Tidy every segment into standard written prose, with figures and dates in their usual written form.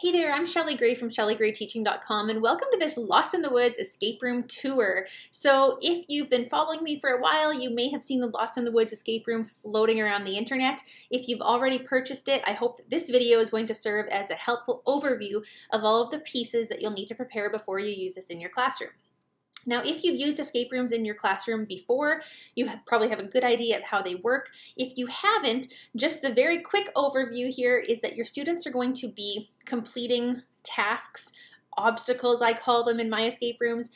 Hey there, I'm Shelley Gray from ShelleyGrayTeaching.com and welcome to this Lost in the Woods escape room tour. So if you've been following me for a while, you may have seen the Lost in the Woods escape room floating around the internet. If you've already purchased it, I hope that this video is going to serve as a helpful overview of all of the pieces that you'll need to prepare before you use this in your classroom. Now, if you've used escape rooms in your classroom before, you probably have a good idea of how they work. If you haven't, just the very quick overview here is that your students are going to be completing tasks, obstacles I call them in my escape rooms.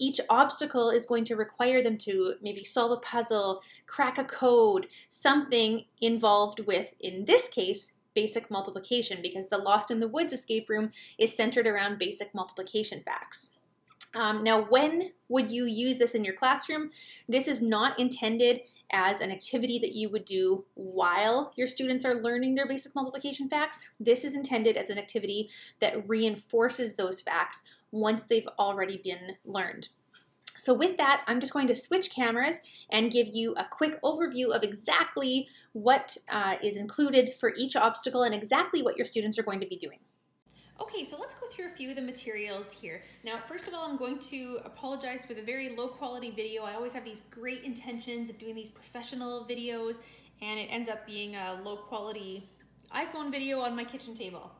Each obstacle is going to require them to maybe solve a puzzle, crack a code, something involved with, in this case, basic multiplication, because the Lost in the Woods escape room is centered around basic multiplication facts. Now, when would you use this in your classroom? This is not intended as an activity that you would do while your students are learning their basic multiplication facts. This is intended as an activity that reinforces those facts once they've already been learned. So with that, I'm just going to switch cameras and give you a quick overview of exactly what is included for each obstacle and exactly what your students are going to be doing. Okay, so let's go through a few of the materials here. Now, first of all, I'm going to apologize for the very low quality video. I always have these great intentions of doing these professional videos, and it ends up being a low quality iPhone video on my kitchen table,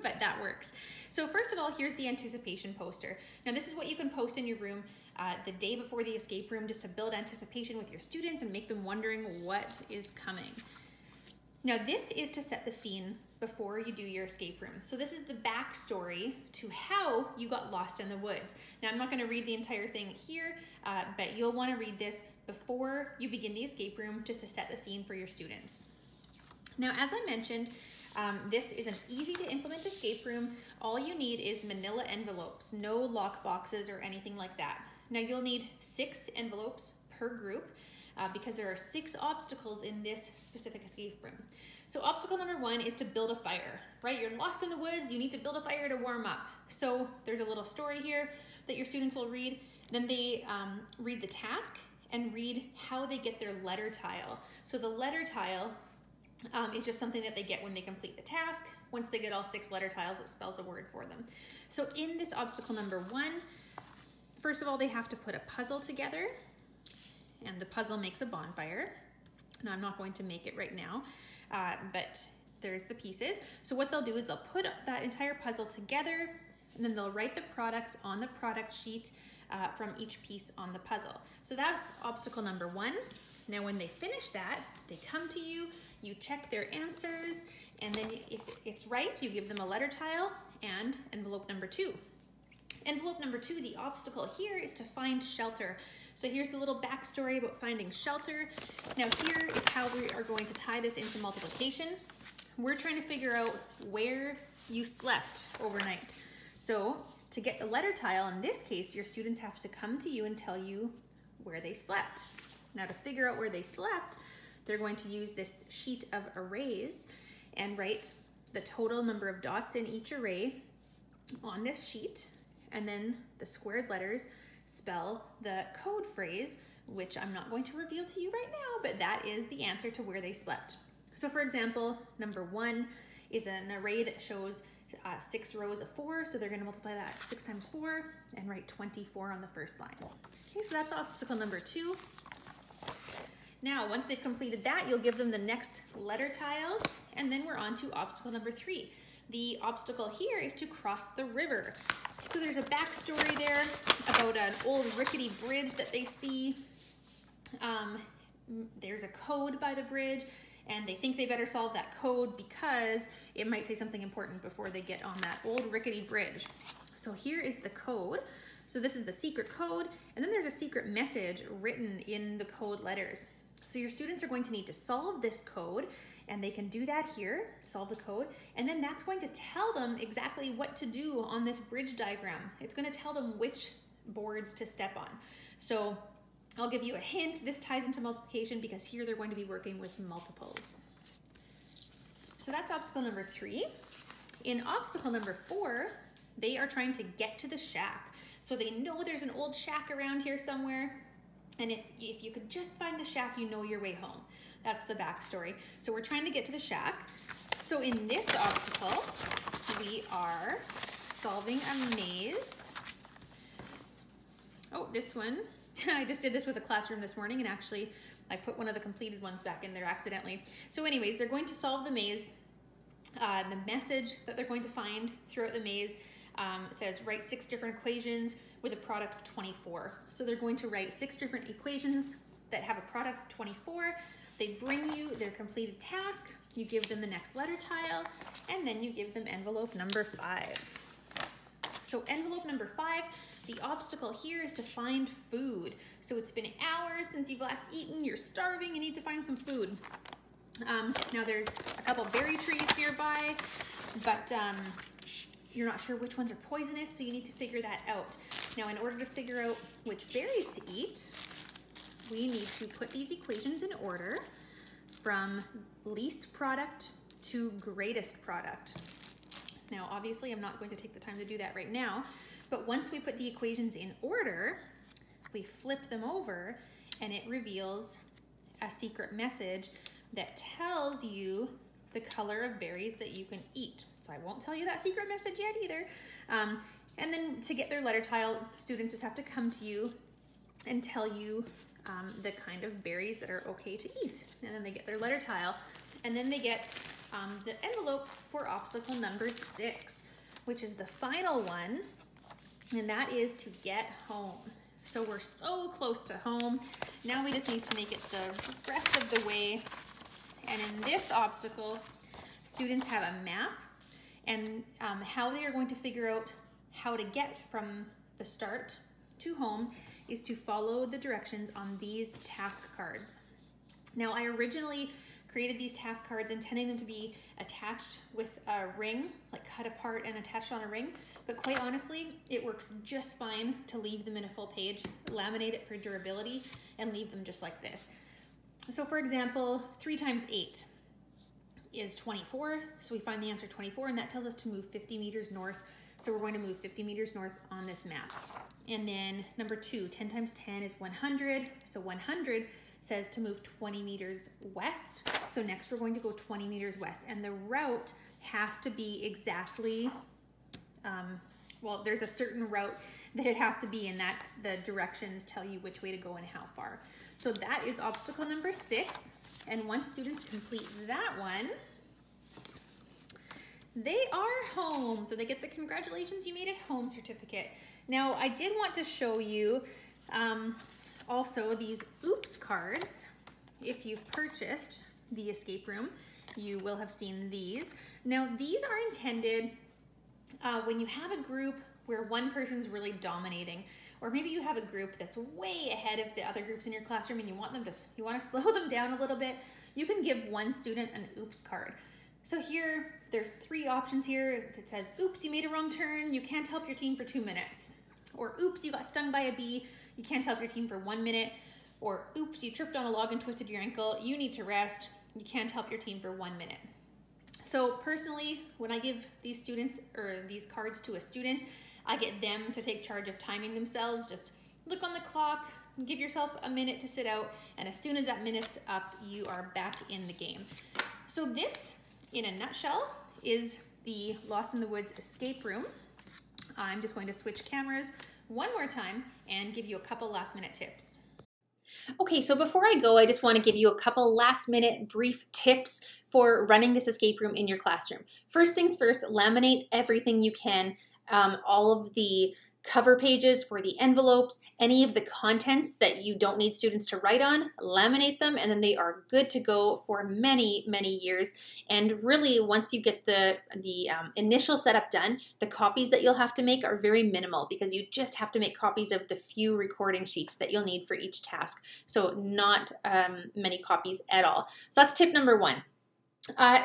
but that works. So first of all, here's the anticipation poster. Now, this is what you can post in your room the day before the escape room, just to build anticipation with your students and make them wondering what is coming. Now, this is to set the scene before you do your escape room. So this is the backstory to how you got lost in the woods. Now, I'm not going to read the entire thing here, but you'll want to read this before you begin the escape room, just to set the scene for your students. Now, as I mentioned, this is an easy to implement escape room. All you need is manila envelopes, no lock boxes or anything like that. Now, you'll need 6 envelopes per group, because there are 6 obstacles in this specific escape room. So obstacle number 1 is to build a fire, right? You're lost in the woods, you need to build a fire to warm up. So there's a little story here that your students will read. Then they read the task and read how they get their letter tile. So the letter tile is just something that they get when they complete the task. Once they get all 6 letter tiles, it spells a word for them. So in this obstacle number 1, first of all, they have to put a puzzle together. And the puzzle makes a bonfire. Now, I'm not going to make it right now, but there's the pieces. So what they'll do is they'll put that entire puzzle together, and then they'll write the products on the product sheet from each piece on the puzzle. So that's obstacle number 1. Now, when they finish that, they come to you, you check their answers, and then if it's right, you give them a letter tile and envelope number 2. Envelope number 2, the obstacle here is to find shelter. So here's the little backstory about finding shelter. Now, here is how we are going to tie this into multiplication. We're trying to figure out where you slept overnight. So to get the letter tile, in this case, your students have to come to you and tell you where they slept. Now, to figure out where they slept, they're going to use this sheet of arrays and write the total number of dots in each array on this sheet, and then the squared letters spell the code phrase, which I'm not going to reveal to you right now, but that is the answer to where they slept. So for example, number 1 is an array that shows 6 rows of 4, so they're gonna multiply that 6 times 4 and write 24 on the first line. Okay, so that's obstacle number 2. Now, once they've completed that, you'll give them the next letter tiles, and then we're on to obstacle number 3. The obstacle here is to cross the river. So there's a backstory there about an old rickety bridge that they see. There's a code by the bridge, and they think they better solve that code because it might say something important before they get on that old rickety bridge. So here is the code. So this is the secret code, and then there's a secret message written in the code letters. So your students are going to need to solve this code, and they can do that here, solve the code, and then that's going to tell them exactly what to do on this bridge diagram. It's going to tell them which boards to step on. So I'll give you a hint, this ties into multiplication because here they're going to be working with multiples. So that's obstacle number 3. In obstacle number 4, they are trying to get to the shack. So they know there's an old shack around here somewhere, and if you could just find the shack, you know your way home. That's the backstory. So we're trying to get to the shack. So in this obstacle, we are solving a maze. Oh, this one. I just did this with a classroom this morning, and actually I put one of the completed ones back in there accidentally. So anyways, they're going to solve the maze. The message that they're going to find throughout the maze says write 6 different equations with a product of 24. So they're going to write 6 different equations that have a product of 24. They bring you their completed task, you give them the next letter tile, and then you give them envelope number 5. So envelope number 5, the obstacle here is to find food. So it's been hours since you've last eaten, you're starving, you need to find some food. Now there's a couple berry trees nearby, but you're not sure which ones are poisonous, so you need to figure that out. Now, in order to figure out which berries to eat, we need to put these equations in order from least product to greatest product. Now, obviously, I'm not going to take the time to do that right now, but once we put the equations in order, we flip them over and it reveals a secret message that tells you the color of berries that you can eat. So I won't tell you that secret message yet either. And then to get their letter tile, students just have to come to you and tell you the kind of berries that are okay to eat. And then they get their letter tile, and then they get the envelope for obstacle number 6, which is the final one, and that is to get home. So we're so close to home. Now we just need to make it the rest of the way. And in this obstacle, students have a map and how they are going to figure out how to get from the start to home is to follow the directions on these task cards. Now, I originally created these task cards intending them to be attached with a ring, like cut apart and attached on a ring, but quite honestly, it works just fine to leave them in a full page, laminate it for durability, and leave them just like this. So for example, 3 times 8 is 24. So we find the answer 24, and that tells us to move 50 meters north. So we're going to move 50 meters north on this map. And then number 2, 10 times 10 is 100. So 100 says to move 20 meters west. So next we're going to go 20 meters west. And the route has to be exactly, well, there's a certain route that it has to be in, that the directions tell you which way to go and how far. So that is obstacle number 6. And once students complete that one, they are home. So they get the congratulations, you made it home certificate. Now, I did want to show you also these oops cards. If you've purchased the escape room, you will have seen these. Now, these are intended when you have a group where one person's really dominating, or maybe you have a group that's way ahead of the other groups in your classroom and you want them to, you want to slow them down a little bit, you can give one student an oops card. So here, there's 3 options here. It says, oops, you made a wrong turn, you can't help your team for 2 minutes. Or oops, you got stung by a bee, you can't help your team for 1 minute. Or oops, you tripped on a log and twisted your ankle, you need to rest, you can't help your team for 1 minute. So personally, when I give these students or these cards to a student, I get them to take charge of timing themselves. Just look on the clock, give yourself a minute to sit out, and as soon as that minute's up, you are back in the game. So this, in a nutshell, is the Lost in the Woods escape room. I'm just going to switch cameras one more time and give you a couple last minute tips. Okay, so before I go, I just want to give you a couple last minute brief tips for running this escape room in your classroom. First things first, laminate everything you can. All of the cover pages for the envelopes, any of the contents that you don't need students to write on, laminate them, and then they are good to go for many, many years. And really, once you get the initial setup done, the copies that you'll have to make are very minimal because you just have to make copies of the few recording sheets that you'll need for each task. So not many copies at all. So that's tip number 1.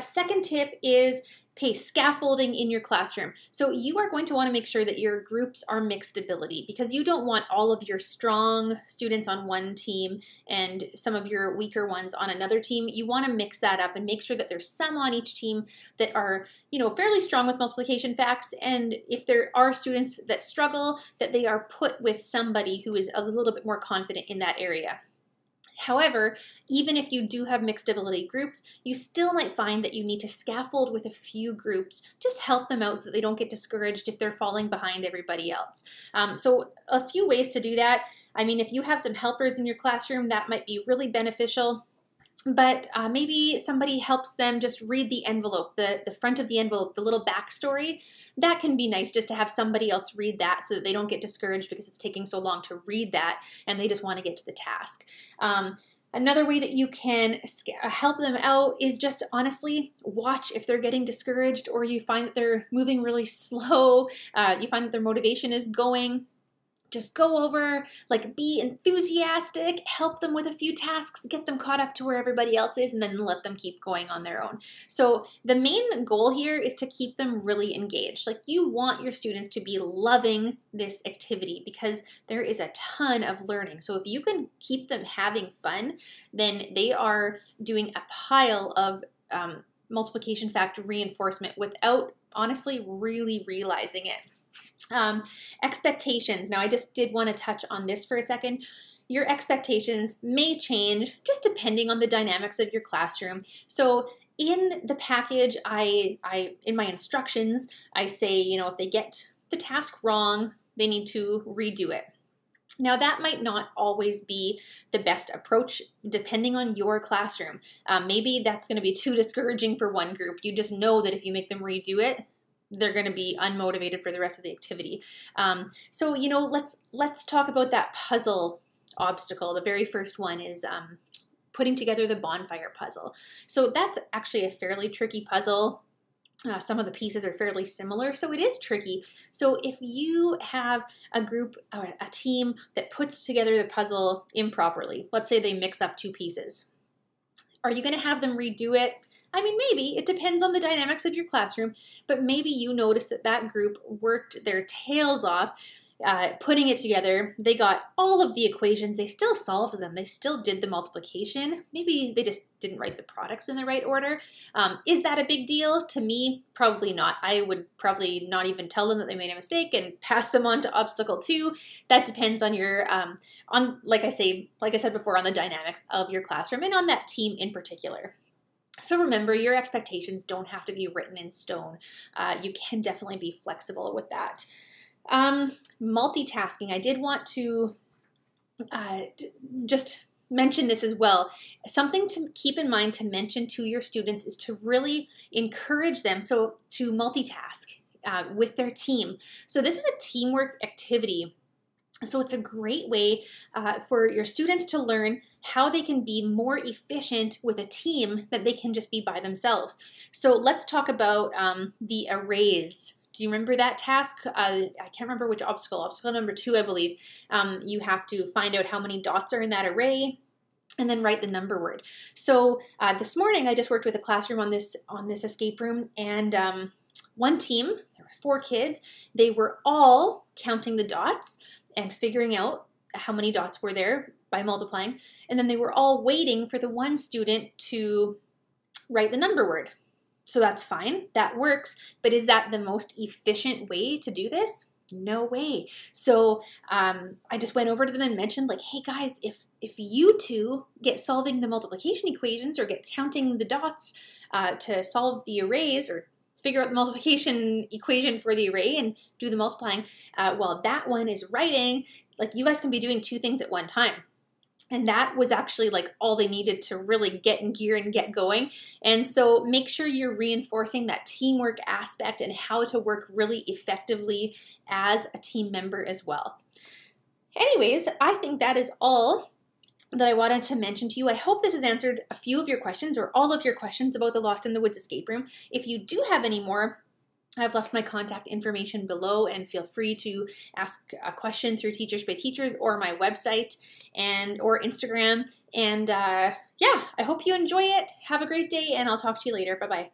Second tip is, okay, scaffolding in your classroom. So you are going to want to make sure that your groups are mixed ability because you don't want all of your strong students on one team and some of your weaker ones on another team. You want to mix that up and make sure that there's some on each team that are, you know, fairly strong with multiplication facts, and if there are students that struggle, that they are put with somebody who is a little bit more confident in that area. However, even if you do have mixed ability groups, you still might find that you need to scaffold with a few groups. Just help them out so that they don't get discouraged if they're falling behind everybody else. So a few ways to do that. I mean, if you have some helpers in your classroom, that might be really beneficial. But maybe somebody helps them just read the envelope, the front of the envelope, the little backstory. That can be nice just to have somebody else read that so that they don't get discouraged because it's taking so long to read that and they just want to get to the task. Another way that you can help them out is just honestly watch if they're getting discouraged or you find that they're moving really slow, you find that their motivation is going. Just go over, like be enthusiastic, help them with a few tasks, get them caught up to where everybody else is, and then let them keep going on their own. So the main goal here is to keep them really engaged. Like you want your students to be loving this activity because there is a ton of learning. So if you can keep them having fun, then they are doing a pile of multiplication fact reinforcement without honestly really realizing it. Expectations. Now I just did want to touch on this for a second. Your expectations may change just depending on the dynamics of your classroom. So in the package, I in my instructions, I say, you know, if they get the task wrong, they need to redo it. Now that might not always be the best approach depending on your classroom. Maybe that's going to be too discouraging for one group. You just know that if you make them redo it, they're going to be unmotivated for the rest of the activity. So, you know, let's talk about that puzzle obstacle. The very first one is putting together the bonfire puzzle. So that's actually a fairly tricky puzzle. Some of the pieces are fairly similar, so it is tricky. So if you have a group or a team that puts together the puzzle improperly, let's say they mix up two pieces, are you going to have them redo it? I mean, maybe. It depends on the dynamics of your classroom, but maybe you notice that that group worked their tails off putting it together. They got all of the equations. They still solved them. They still did the multiplication. Maybe they just didn't write the products in the right order. Is that a big deal? To me, probably not. I would probably not even tell them that they made a mistake and pass them on to obstacle two. That depends on your, on like I said before, on the dynamics of your classroom and on that team in particular. So remember, your expectations don't have to be written in stone. You can definitely be flexible with that. Multitasking. I did want to just mention this as well. Something to keep in mind to mention to your students is to really encourage them to multitask with their team. So this is a teamwork activity. So it's a great way for your students to learn how they can be more efficient with a team that they can just be by themselves. So let's talk about the arrays. Do you remember that task? I can't remember which obstacle, obstacle number 2, I believe. You have to find out how many dots are in that array and then write the number word. So this morning I just worked with a classroom on this escape room, and one team, there were 4 kids, they were all counting the dots and figuring out how many dots were there by multiplying. And then they were all waiting for the one student to write the number word. So that's fine, that works, but is that the most efficient way to do this? No way. So I just went over to them and mentioned, like, hey guys, if you two get solving the multiplication equations or get counting the dots to solve the arrays or figure out the multiplication equation for the array and do the multiplying while that one is writing, like, you guys can be doing 2 things at one time. And that was actually like all they needed to really get in gear and get going. And so make sure you're reinforcing that teamwork aspect and how to work really effectively as a team member as well. Anyways, I think that is all that I wanted to mention to you. I hope this has answered a few of your questions or all of your questions about the Lost in the Woods escape room. If you do have any more, I've left my contact information below, and feel free to ask a question through Teachers by Teachers or my website or Instagram. And yeah, I hope you enjoy it. Have a great day, and I'll talk to you later. Bye-bye.